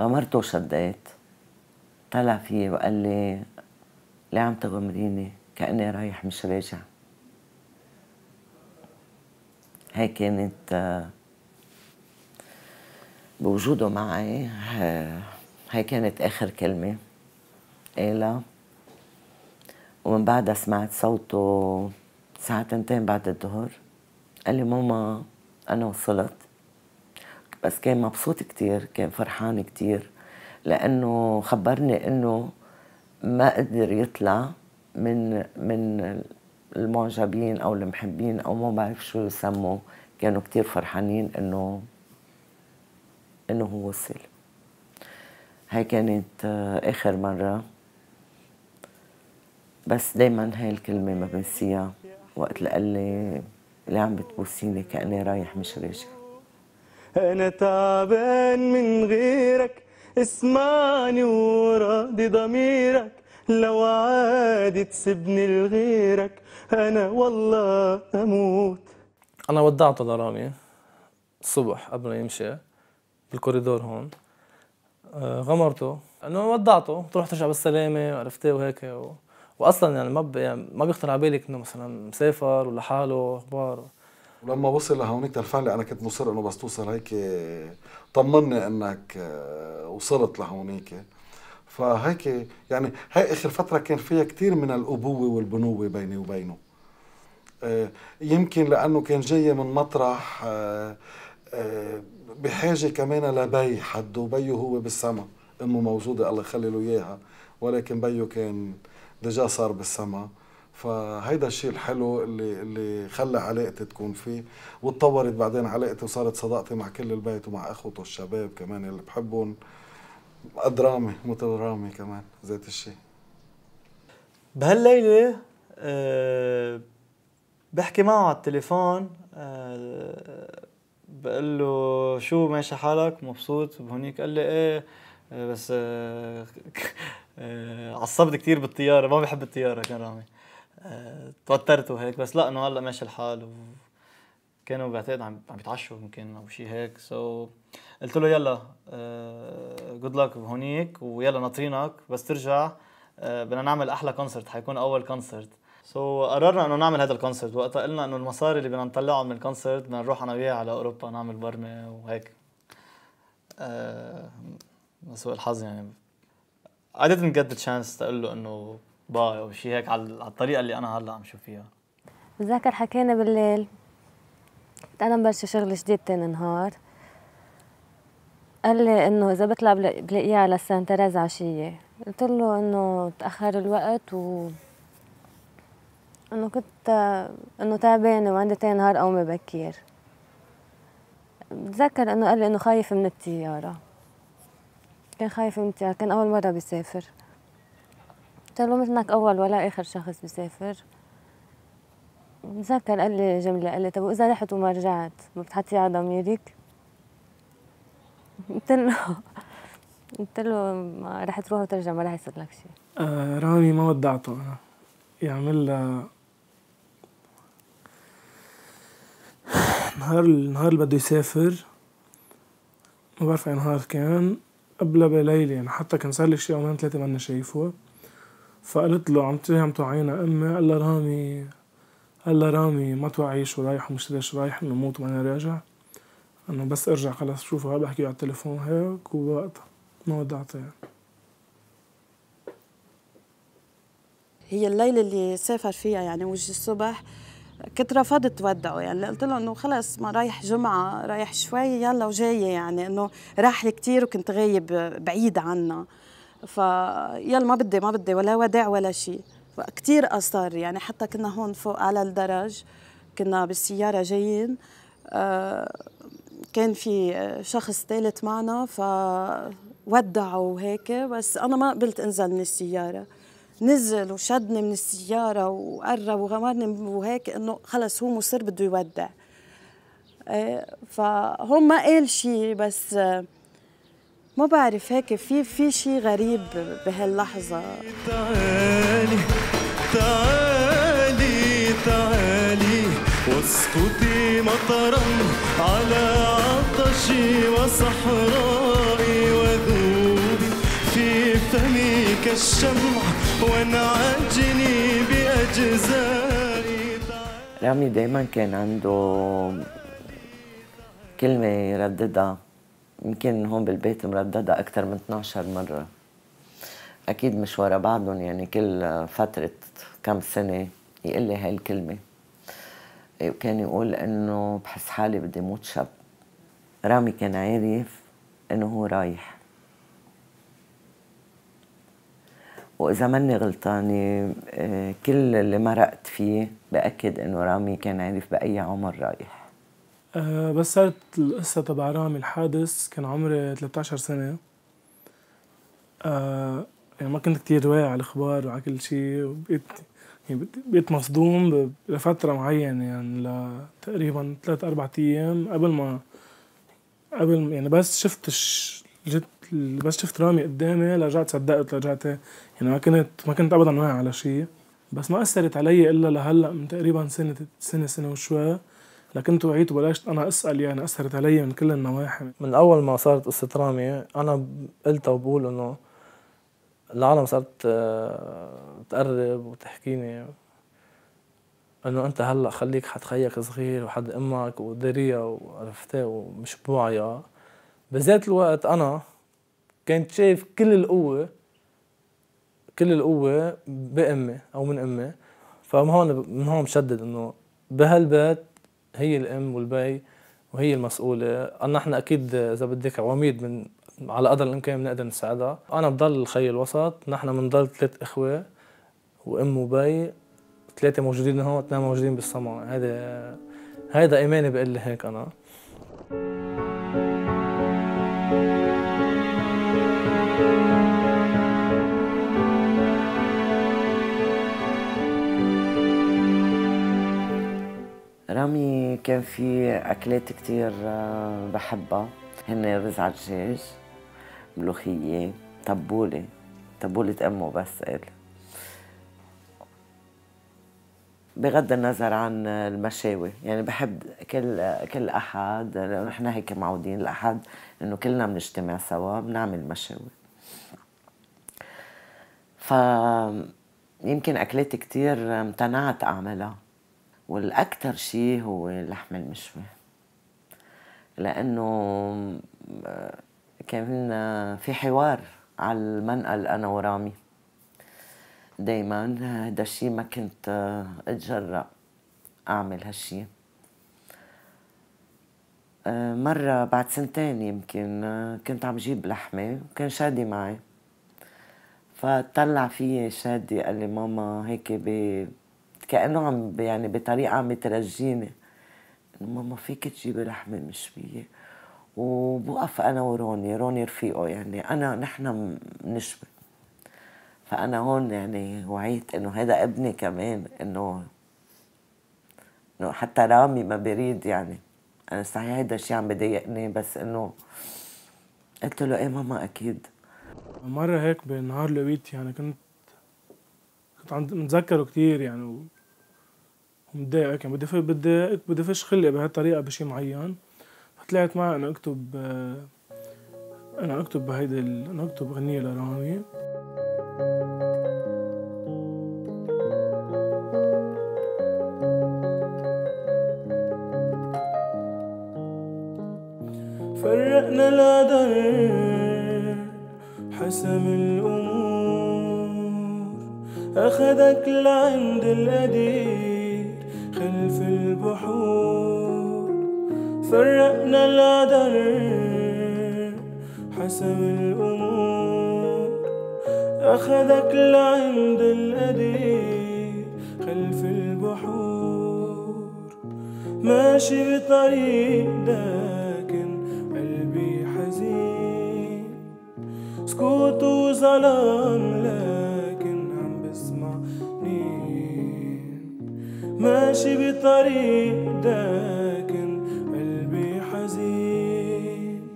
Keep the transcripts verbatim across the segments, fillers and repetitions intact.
مرته صدقت، طلع فيي وقال لي ليه عم تغمريني؟ كأني رايح مش راجع. هي كانت بوجوده معي، هي كانت آخر كلمة قالها، ومن بعدها سمعت صوته الساعة تنتين بعد الظهر، قال لي ماما أنا وصلت. بس كان مبسوط كتير، كان فرحان كتير، لأنه خبرني إنه ما قدر يطلع من من المعجبين أو المحبين أو ما بعرف شو يسموه. كانوا كتير فرحانين إنه إنه هو وصل. هاي كانت آخر مرة، بس دايماً هاي الكلمة ما بنسيها، وقت اللي قال لي ليه عم بتبوسيني كأني رايح مش راجع. أنا تعبان من غيرك، اسمعني وراضي ضميرك، لو عادي تسيبني لغيرك أنا والله أموت. أنا ودعته لرامي الصبح قبل ما يمشي بالكوريدور هون، غمرته إنه ودعته تروح ترجع بالسلامة، عرفتي وهيك و... وأصلا يعني ما ب... يعني ما بيخطر على بالك إنه مثلا مسافر ولا حاله أخبار. ولما وصل لهونيك الفعلي أنا كنت مصر إنه بس توصل هيك طمني إنك وصلت لهونيك. فهيك يعني هاي آخر فترة كان فيها كتير من الأبوة والبنوة بيني وبينه، يمكن لأنه كان جاي من مطرح بحاجة كمان لبي حد، وبيه هو بالسما، أمه موجودة الله يخلي له إياها، ولكن بيه كان دجا صار بالسما. فهيدا الشيء الحلو اللي اللي خلى علاقتي تكون فيه، وتطورت بعدين علاقتي وصارت صداقتي مع كل البيت ومع اخوته الشباب كمان اللي بحبهم. درامي مثل رامي كمان ذات الشيء. بهالليله أه بحكي معه على التليفون، أه بقول له شو ماشي حالك مبسوط بهونيك؟ قال لي ايه بس أه أه عصبت كثير بالطياره، ما بحب الطياره كان رامي، توترت وهيك، بس لا انه هلا ماشي الحال، وكانوا بعتقد عم عم بيتعشوا يمكن او شيء هيك. سو so قلت له يلا جود لك بهونيك، ويلا ناطرينك بس ترجع، بدنا نعمل احلى كونسرت، حيكون اول كونسرت. سو so قررنا انه نعمل هذا الكونسرت، وقتها قلنا انه المصاري اللي بدنا نطلعه من الكونسرت بدنا نروح انا وياه على اوروبا نعمل برمه وهيك. لسوء الحظ يعني I didn't get the chance تقول له انه باي او شيء هيك على الطريقه اللي انا هلا عم شوف فيها. بتذكر حكينا بالليل، انا مبلشه شغل جديد تاني نهار، قال لي انه اذا بطلع بلاقيها على سان تيريز عشيه. قلت له انه تاخر الوقت و انه كنت انه تعبانه وعندي تاني نهار قومي بكير. بتذكر انه قال لي انه خايف من الطياره، كان خايف من الطياره، كان اول مره بيسافر. قلت له مثلك أول ولا آخر شخص بيسافر. بتذكر قال لي جملة، قال لي طب وإذا رحت وما رجعت ما بتحطيها على ضميرك؟ قلت له قلت له ما رح تروح وترجع، ما رح يصير لك شيء. آه رامي ما ودعته أنا، يعمل لها نهار النهار اللي بده يسافر، ما بعرف أي نهار كان، قبلها بليلة يعني، حتى كان صار لي شي يومين ثلاثة ماني شايفه. فقلت له عم ترهم توعينا امي، قال لها رامي قال لها رامي ما توعي شو رايح ومش ليش رايح، انه موت وانا راجع، انه بس ارجع خلص شوفه، هلا بحكي على التليفون هيك. ووقتها ما ودعته يعني. هي الليله اللي سافر فيها يعني وجه الصبح كنت رفضت تودعه، يعني قلت له انه خلص ما رايح جمعه، رايح شوي يلا وجايه، يعني انه راح لي كثير وكنت غايب بعيد عنا، فيلا ما بدي ما بدي ولا وداع ولا شيء. كثير أصر يعني، حتى كنا هون فوق على الدرج كنا بالسيارة جايين، كان في شخص ثالث معنا فودعوا وهيك، بس أنا ما قبلت أنزل من السيارة، نزل وشدني من السيارة وقرب وغمرني وهيك، إنه خلص هو مصر بده يودع. فهو ما قال شيء، بس ما بعرف هيك في في شيء غريب بهاللحظة. تعالي تعالي تعالي واسكتي مطرا على عطشي وصحرائي وذوقي. الشمع ونعجني بأجزائي. رامي دايما كان عنده كلمة يرددها، يمكن هون بالبيت مرددها أكثر من اثنعش مرة. أكيد مش ورا بعضهم، يعني كل فترة كم سنة يقول لي هاي الكلمة. وكان يقول إنه بحس حالي بدي موت شاب. رامي كان عارف إنه هو رايح، وإذا ماني غلطانة كل اللي مرقت فيه بأكد إنه رامي كان عارف بأي عمر رايح. أه بس صارت القصة تبع رامي الحادث كان عمري ثلاثة عشر سنة. أه يعني ما كنت كتير واعي على الأخبار وعلى كل شيء، وبقيت يعني بقيت مصدوم لفترة معينة، يعني لتقريبا ثلاث أربع أيام قبل ما قبل يعني بس شفت الش... جت بس شفت رامي قدامي رجعت صدقت، رجعت يعني ما كنت ما كنت ابدا واعي على شيء، بس ما اثرت علي الا لهلا من تقريبا سنه سنه سنه وشوي، لكنت وعيت وبلشت انا اسال، يعني اثرت علي من كل النواحي. من اول ما صارت قصه رامي انا قلتها وبقول انه العالم صارت تقرب وتحكيني انه انت هلا خليك حد خيك صغير وحد امك ودريا وعرفتها ومش بوعيا. بذات الوقت انا كنت شايف كل القوه كل القوه بامي او من امي، فمن هون من هون بشدد انه بهالبيت هي الام والبي وهي المسؤوله. نحن اكيد اذا بدك عواميد من على قدر الامكان بنقدر نساعدها. انا بضل الخي الوسط، نحن بنضل ثلاث اخوه وام وبي، ثلاثه موجودين هون واثنين موجودين بالصمام. هذا هذا ايماني بقول لي هيك انا. رامي كان في أكلات كتير بحبها، هن رز على الدجاج، ملوخية، طبولة، طبولة أمه بس قال. بغض النظر عن المشاوي، يعني بحب كل كل أحد، لأنه نحن هيك معودين الأحد إنه كلنا بنجتمع سوا بنعمل مشاوي. فيمكن أكلات كتير امتنعت أعملها، والأكثر شيء هو اللحم المشوي، لأنه كان في حوار على المنقل أنا ورامي دايماً. هذا الشيء ما كنت أتجرأ أعمل هالشيء. مرة بعد سنتين يمكن كنت عم جيب لحمة وكان شادي معي، فطلع فيي شادي قال لي ماما هيك ب كأنه عم يعني بطريقة عم يترجيني إنه ماما فيك تجيبي لحمة مشوية. وبوقف أنا وروني، روني رفيقه، يعني أنا نحن بنشوي. فأنا هون يعني وعيت إنه هذا ابني كمان، إنه إنه حتى رامي ما بريد، يعني أنا صحيح هيدا الشيء عم بضايقني، بس إنه قلت له إيه ماما أكيد. مرة هيك بنهار لقيت يعني كنت كنت متذكره كثير يعني ومتضايق هيك، يعني بدي فش بدي بدي فش خلقي بهالطريقه بشيء معين. فطلعت معي انه اكتب انا اكتب بهيدي انا اكتب اغنيه لرامي. فرقنا القدر حسم الامور، أخذك لعند القدير خلف البحور. فرقنا القدر حسم الأمور، أخذك لعند القدير خلف البحور. ماشي بطريق لكن قلبي حزين، سكوت وظلام ماشي بطريق لكن قلبي حزين،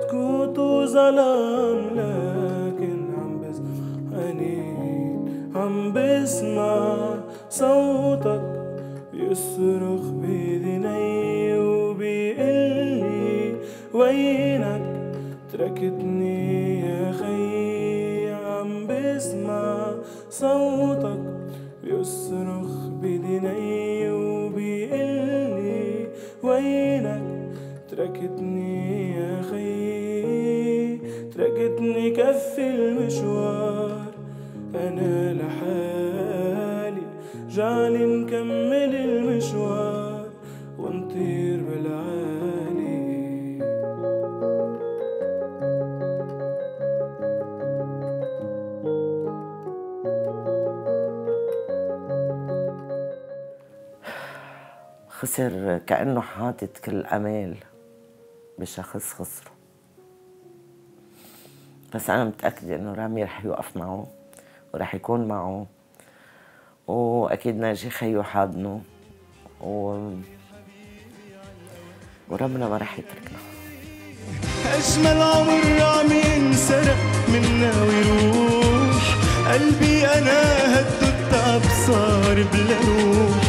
سكوت وظلام لكن عم بسمع حنين، عم بسمع صوتك بيصرخ بأذني وبيقلي وينك تركتني يا خيي. عم بسمع وينك تركتني يا خيي، تركتني كف المشوار أنا لحالي، جعلي نكمل المشوار ونطير بالعالي. خسر كأنه حاطط كل أمال بشخص خسره، بس أنا متأكدة إنه رامي رح يوقف معه ورح يكون معه، وأكيد ناجي خيو حاضنه و... وربنا ما رح يتركنا. أجمل عمر رامي انسرق منا ويروح، قلبي أنا هددت أبصار بلا نوح،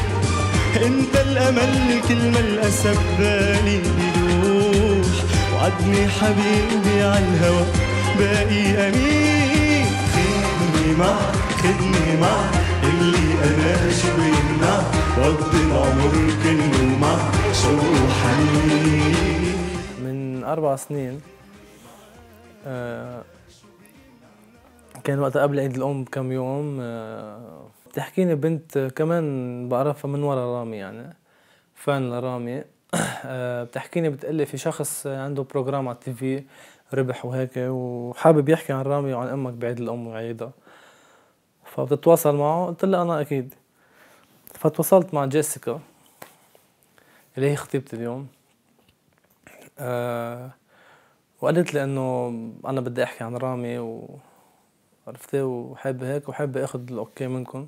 انت الامل كل ما الاسى ببالي بيروح، وعدني حبيبي عالهوا باقي امين، خدني معك خدني معك اللي انا شبين معك، وقضي العمر كله معك شوق وحنين. من اربع سنين كان وقتها قبل عيد الام بكم يوم بتحكيني بنت كمان بعرفها من ورا رامي، يعني فان لرامي، بتحكيني بتقلي في شخص عنده بروجرام على التي في ربح وهيك وحابب يحكي عن رامي وعن امك بعيد الام وعيدها، فبتتواصل معه. قلت لها انا اكيد، فتواصلت مع جيسيكا اللي هي خطيبتي اليوم، أه وقالت لي انه انا بدي احكي عن رامي و عرفتي وحابه هيك وحابه اخذ الاوكي منكم.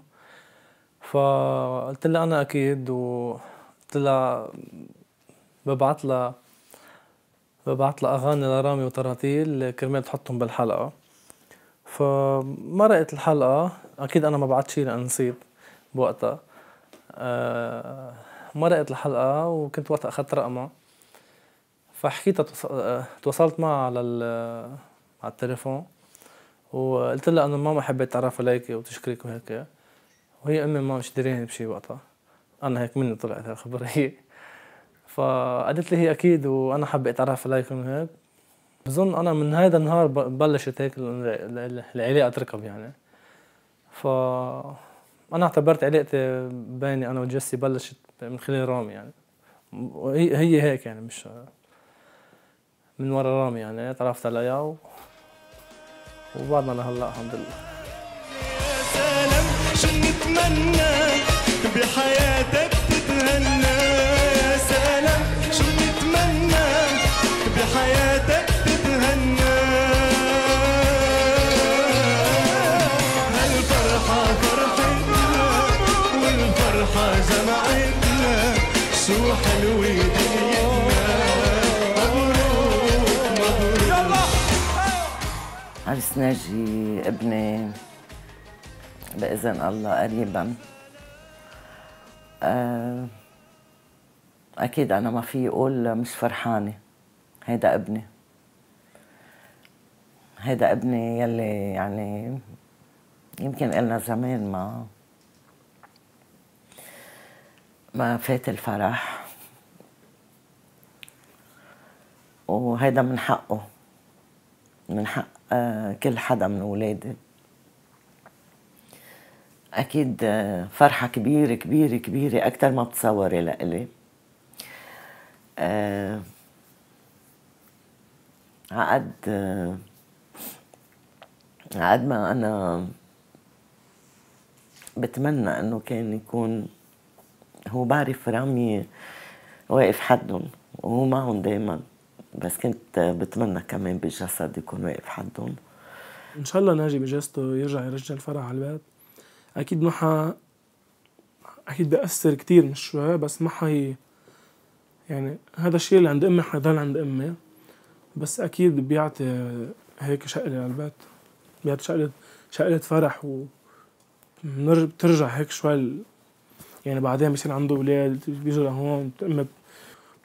فقلت لها انا اكيد، وقلت لها ببعث لها ببعث لها اغاني لرامي وتراتيل كرمال تحطهم بالحلقه. فمرقت الحلقه، اكيد انا ما بعت شيء لان نسيت بوقتها. أه مرقت الحلقه وكنت وقتها اخذت رقمها، فحكيتها تواصلت معها على على التليفون وقلت لها انه ماما حبيت اتعرف عليك وتشكرك وهيك، وهي امي ما مش داريني بشي وقتها، انا هيك مني طلعت هالخبر هي. فقالت لي هي اكيد وانا حابه اتعرف عليك وهيك. بظن انا من هذا النهار بلشت هيك العلاقه تركب يعني. ف انا اعتبرت علاقتي بيني انا وجيسي بلشت من خلال رامي يعني، وهي هي هيك يعني مش من ورا رامي يعني، تعرفت عليها و... وبعدنا لهلا الحمد لله. يا سلام شو نتمنى بحياتك تتهنى، يا سلام شو نتمنى بحياتك تتهنى، هالفرحة فرحتنا والفرحة جمعتنا، شو حلوة دنيتنا. عرس ناجي ابني بإذن الله قريبا. أكيد أنا ما في أقول مش فرحانة، هيدا ابني هيدا ابني يلي يعني يمكن إلنا زمان ما ما فات الفرح، وهيدا من حقه، من حق كل حدا من أولادي. أكيد فرحة كبيرة كبيرة كبيرة أكتر ما بتصوري لإلي. عقد عقد ما أنا بتمنى إنه كان يكون هو، بعرف رامي واقف حدهم وهو معهم دايماً، بس كنت بتمنى كمان بجسد يكون واقف حدهم. ان شاء الله ناجي بجسده يرجع يرجع الفرح على البيت. اكيد ما ح اكيد بأثر كثير من الشباب، بس ما حي يعني هذا الشيء اللي عند امي حيضل عند امي، بس اكيد بيعطي هيك شقله على البيت، بيعطي شقله شقله فرح، وبنرجع بترجع هيك شوي يعني. بعدين بصير عنده اولاد بيجوا لهون، امي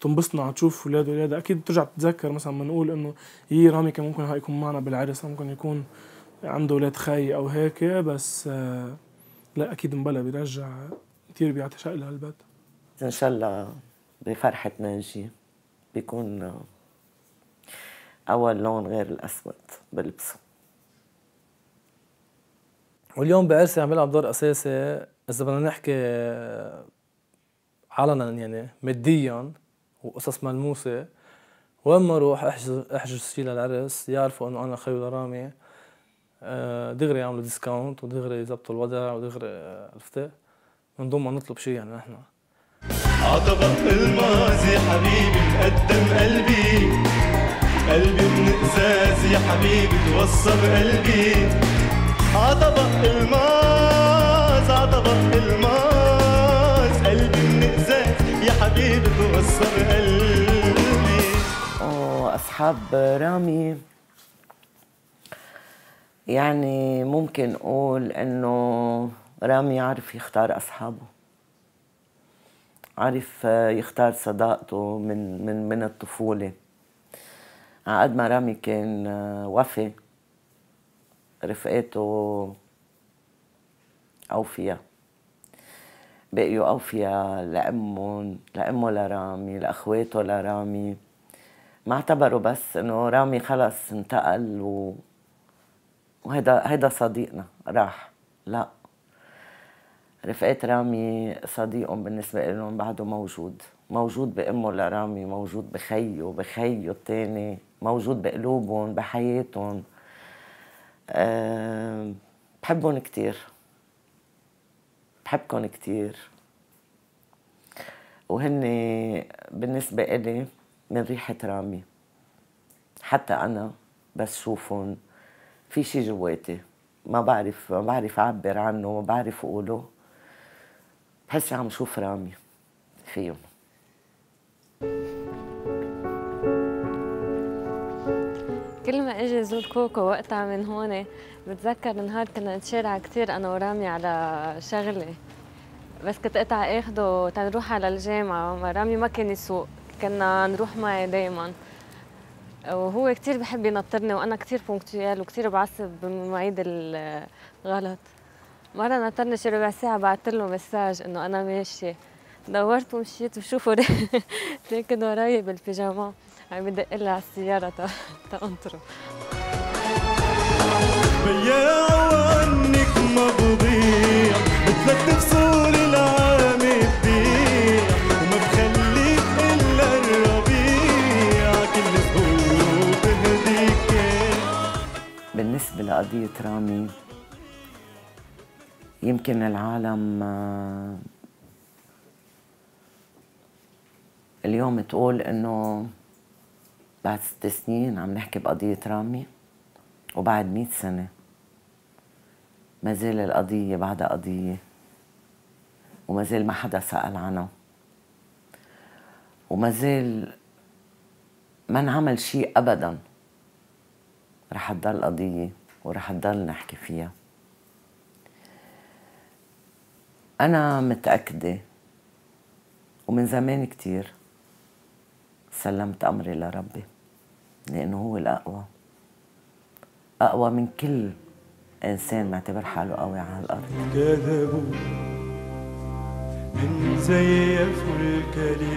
بتنبسطنا على تشوف اولاد ولادها، اكيد بترجع بتتذكر مثلا ما نقول انه يي رامي كان ممكن يكون معنا بالعرس، ممكن يكون عنده اولاد خي او هيك، بس آه لا اكيد مبلا بيرجع كثير بيعطي شقله لهالبيت. ان شاء الله بفرحة ناجي بيكون أول لون غير الأسود بلبسه. واليوم بقرصي عم بيلعب دور أساسي إذا بدنا نحكي علنا، يعني ماديا وقصص ملموسة. وين ما أروح أحجز أحجز شي للعرس يعرفوا إنه أنا خيو لرامي، دغري يعملوا ديسكاونت ودغري يظبطوا الوضع ودغري عرفتي من ضمن ما نطلب شي. يعني نحن عطبق الماضي حبيبي مقدم قلبي، قلبي من قزاز يا حبيبي توصى بقلبي، عطبق الماز عطبق الماز قلبي من قزاز يا حبيبي توصى بقلبي. أصحاب رامي يعني ممكن أقول إنه رامي عارف يختار أصحابه، عارف يختار صداقته من من من الطفولة. عقد ما رامي كان وفي رفقاته أوفياء، بقيوا أوفياء لأمهم، لأمه لرامي، لأخواته لرامي. ما اعتبروا بس إنه رامي خلص انتقل و وهيدا هيدا صديقنا راح، لا، رفقات رامي صديقهم بالنسبة لهم بعده موجود، موجود بأمه لرامي، موجود بخيه، بخيه الثاني، موجود بقلوبهم، بحياتهم. أه بحبهم كتير، بحبكن كتير، وهن بالنسبة إلي من ريحة رامي. حتى أنا بس شوفهم في شي جواتي ما بعرف ما بعرف أعبر عنه، ما بعرف أقوله، بحس عم شوف رامي فيهم. كل ما اجي زور كوكو وقتها من هون بتذكر نهار كنا نتشارع كثير انا ورامي على شغله، بس كنت قطع اخده تنروح على الجامعه، رامي ما كان يسوق، كنا نروح معي دائما، وهو كثير بحب ينطرني وانا كثير بونكتويال وكثير بعصب بالمواعيد الغلط. مرة نطرني شي ربع ساعة بعثت له مساج انه انا ماشية، دورت ومشيت وشوفوا راكد وراي بالبيجاما عم بدق لي على السيارة تنطره. بياع وعنك ما بضيع مثلك بفصول العام تضيع، وما بخليك الا الربيع كل اسبوع بهديك. بالنسبة لقضية رامي يمكن العالم اليوم تقول إنه بعد ست سنين عم نحكي بقضية رامي، وبعد مئة سنة ما زال القضية بعدها قضية، وما زال ما حدا سأل عنها، وما زال ما انعمل شيء أبداً. رح تضل قضية ورح تضل نحكي فيها. أنا متأكدة ومن زمان كتير سلمت أمري لربي، لأنه هو الأقوى، أقوى من كل إنسان معتبر حاله قوي على الأرض. كذبوا من زيف الكلمات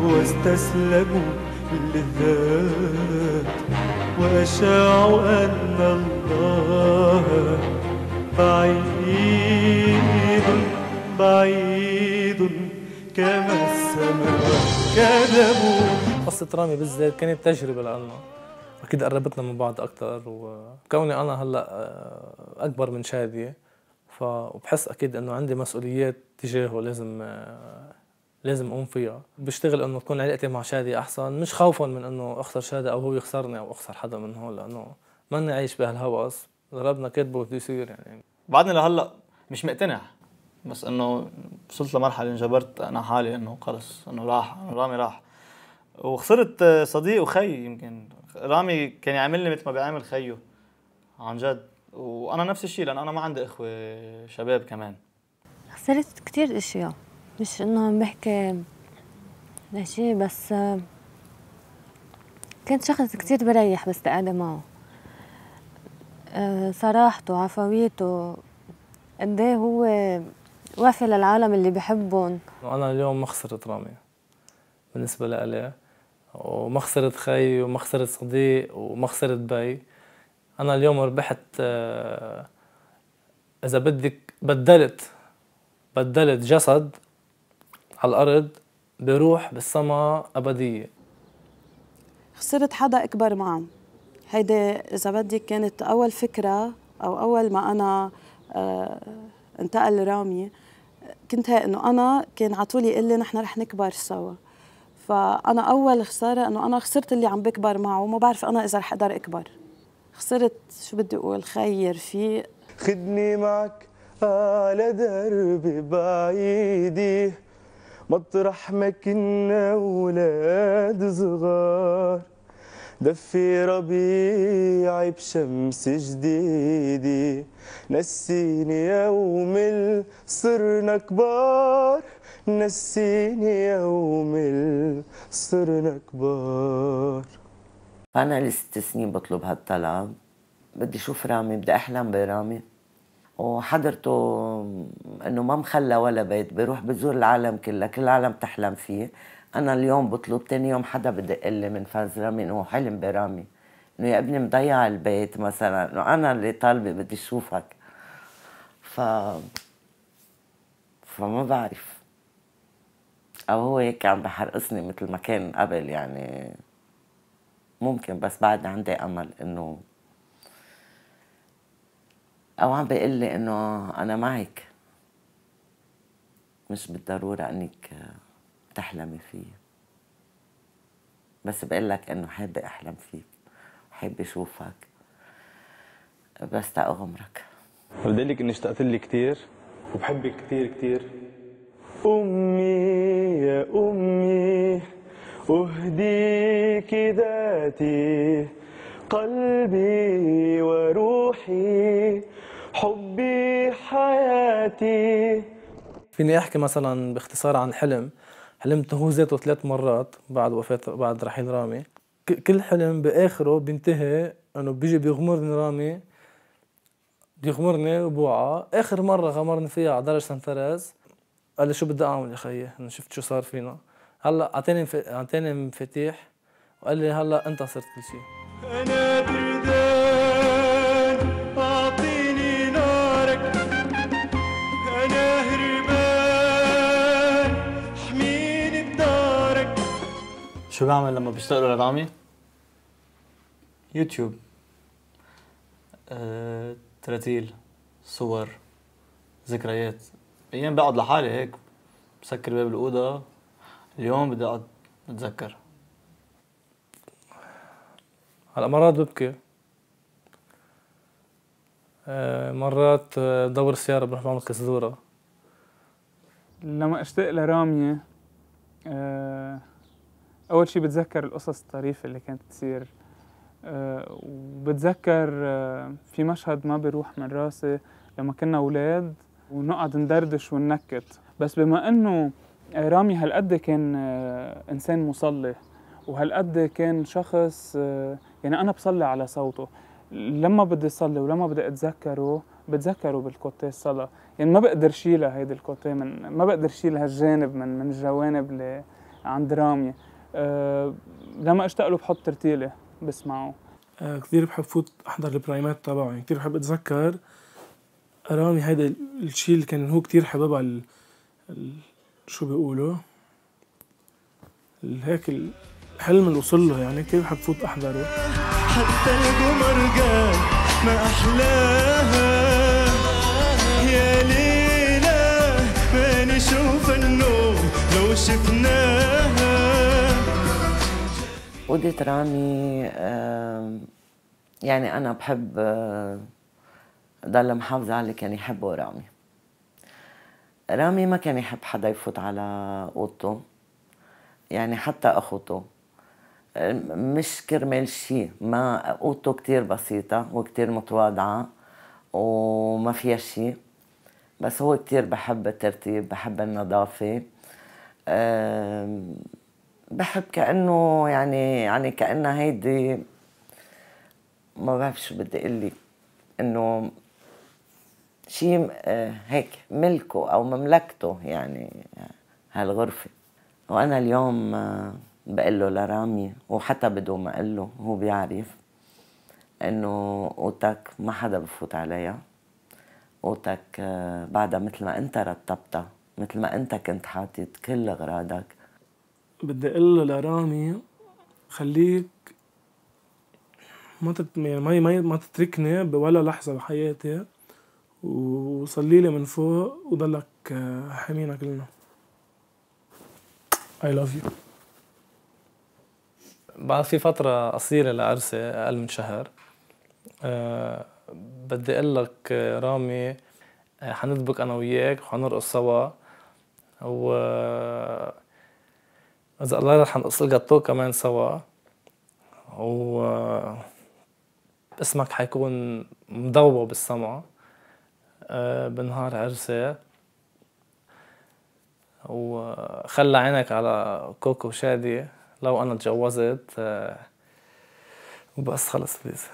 واستسلموا للذات، وأشاعوا أن الله بعيد بعيد كما السماء كذبوا. قصة رامي بالذات كانت تجربة لنا، أكيد قربتنا من بعض أكثر، وكوني أنا هلا أكبر من شادية فبحس أكيد إنه عندي مسؤوليات تجاهه لازم لازم أقوم فيها. بشتغل إنه تكون علاقتي مع شادية أحسن، مش خوفا من إنه أخسر شادية أو هو يخسرني أو أخسر حدا من هون، لأنه ماني عايش بهالهوس، ضربنا كتبه وبده يصير. يعني بعدني لهلا مش مقتنع، بس انه وصلت لمرحله انجبرت انا حالي انه خلص انه راح، انه رامي راح. وخسرت صديق وخي، يمكن رامي كان يعاملني مثل ما بيعامل خيه عن جد، وانا نفس الشيء لان انا ما عندي اخوه شباب كمان. خسرت كثير اشياء، مش انه عم بحكي لشيء، بس كنت شخص كثير بريح بس قاعده معه، صراحته، عفويته، قد ايه هو وافي للعالم اللي بحبهم. أنا اليوم ما خسرت رامي بالنسبة لإلي، وما خسرت خيي وما خسرت صديق وما خسرت بي. أنا اليوم ربحت، إذا بدك بدلت بدلت جسد على الأرض بروح بالسما أبدية. خسرت حدا أكبر معه، هيدي إذا بدك كانت أول فكرة أو أول ما أنا آه انتقل رامي كنت هي إنه أنا كان عطولي يقول لي نحن رح نكبر سوا، فأنا أول خسارة إنه أنا خسرت اللي عم بكبر معه وما بعرف أنا إذا رح أقدر أكبر. خسرت شو بدي أقول خير فيه. خدني معك على دربي بعيدي مطرح ما كنا ولاد صغار، دفي ربيعي بشمس جديدي نسيني يوم اللي صرنا كبار، نسيني يوم اللي صرنا كبار. أنا لي ست سنين بطلب هالطلب، بدي أشوف رامي، بدي أحلم برامي، وحضرته إنه ما مخلى ولا بيت، بيروح بزور العالم كله، كل العالم بتحلم فيه. أنا اليوم بطلب، تاني يوم حدا بدق لي من فانز رامي إنه حلم برامي، إنه يا ابني مضيع البيت مثلا، إنه أنا اللي طالبة بدي أشوفك. ف فما بعرف، أو هو هيك عم بحرقصني مثل ما كان قبل يعني، ممكن بس بعد عندي أمل إنه، أو عم بيقول لي إنه أنا معك، مش بالضرورة إنك تحلمي فيه، بس بقول لك إنه حابة أحلم فيك وحابة أشوفك، بس تا عمرك. بدي أقول لك إني اشتقت لي كتير وبحبك كتير كتير. أمي يا أمي أهديك ذاتي قلبي وروحي حبي حياتي. فيني احكي مثلا باختصار عن حلم حلمته هو ذاته ثلاث مرات بعد وفاة بعد رحيل رامي. كل حلم باخره بينتهي انه بيجي بيغمرني رامي، بيغمرني وبوعى. اخر مره غمرني فيها على درج سنتراز، قال لي شو بدي اعمل يا خيي، انا شفت شو صار فينا. هلا اعطيني اعطيني مفاتيح وقال لي هلا انت صرت كل شيء. أنا بردان أعطيني نارك، أنا هربان حميني بدارك. شو بعمل لما بشتغلوا لرامي؟ يوتيوب، أه، تراتيل، صور، ذكريات. أيام بقعد لحالي هيك بسكر باب الأوضة، اليوم بدي أقعد أتذكر. هلا مرات ببكي، مرات بدور سيارة بروح بعمل كسدورة. لما اشتاق لرامية أول شي بتذكر القصص الطريفة اللي كانت تصير، وبتذكر في مشهد ما بيروح من راسي لما كنا أولاد ونقعد ندردش وننكت. بس بما إنه رامي هالقد كان إنسان مصلي وهالقد كان شخص، يعني أنا بصلي على صوته، لما بدي صلي ولما بدي أتذكره بتذكره بالكوتيه الصلاة، يعني ما بقدر شيلها هيدي الكوتيه، من ما بقدر شيلها هالجانب من من الجوانب اللي عند رامي. أه لما أشتاق له بحط ترتيلي بسمعه. أه كثير بحب فوت أحضر البرايمات تبعه، كثير بحب أتذكر رامي هيدا الشيء اللي كان هو كثير حاببها، ال... ال... شو بيقولوا؟ هيك ال... الحلم اللي وصل له يعني، كيف بحب فوت احضره. حتى القمر قال ما احلاها يا ليله ما نشوف النوم لو شفناها. أودية رامي يعني انا بحب ضل محافظه على اللي كان يحبه رامي. رامي ما كان يحب حدا يفوت على اوضته، يعني حتى اخوته مش كرمال شيء، ما اوضته كتير بسيطة وكتير متواضعة وما فيها شيء، بس هو كتير بحب الترتيب، بحب النظافة، بحب كأنه يعني يعني كأنها هيدي، ما بعرف شو بدي اقول لك، انه شيء هيك ملكه أو مملكته يعني هالغرفة. وأنا اليوم بقول له لرامي، وحتى بدون ما أقول له هو بيعرف، إنه أوضتك ما حدا بفوت عليها، أوضتك بعدها مثل ما أنت رتبتها، مثل ما أنت كنت حاطط كل أغراضك. بدي أقول له لرامي خليك ما تت... يعني ما ما تتركني بولا لحظة بحياتي، وصلي لي من فوق وضلك حامينا كلنا. I love you. بعد في فترة قصيرة لعرسي أقل من شهر، أه بدي أقول لك رامي حندبك أنا وياك وحنرقص سوا، و إذا الله يرحم حنقص الجاتو كمان سوا، و اسمك حيكون مضوى بالسما بنهار عرسي، وخلى عينك على كوكو شادي لو أنا تجوزت وبس خلص بليز.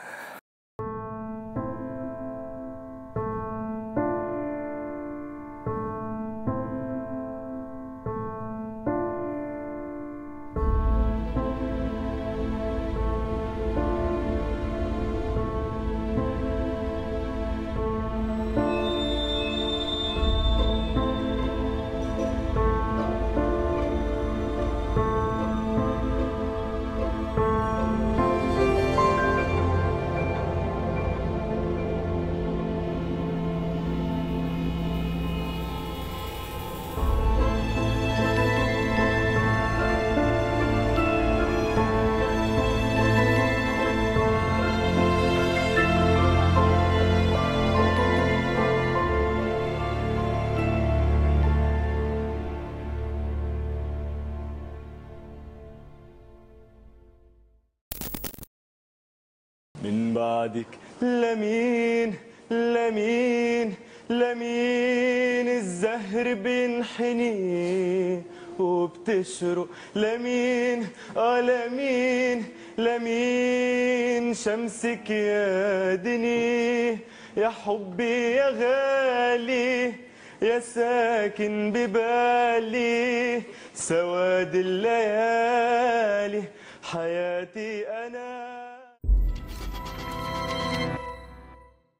من بعدك لمين لمين لمين الزهر بينحني وبتشرق، لمين اه لمين لمين شمسك يا دني، يا حبي يا غالي يا ساكن ببالي، سواد الليالي حياتي انا.